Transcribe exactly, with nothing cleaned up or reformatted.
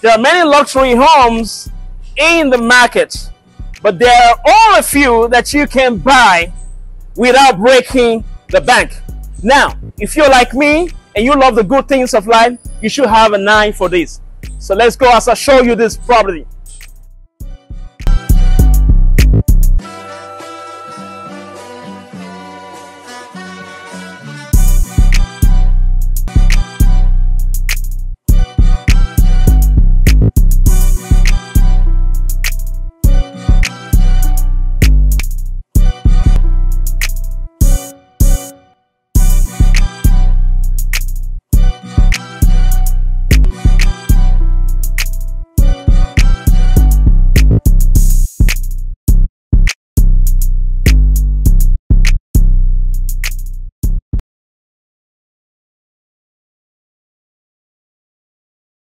There are many luxury homes in the market, but there are only a few that you can buy without breaking the bank. Now, if you're like me and you love the good things of life, you should have an eye for this. So let's go as I show you this property.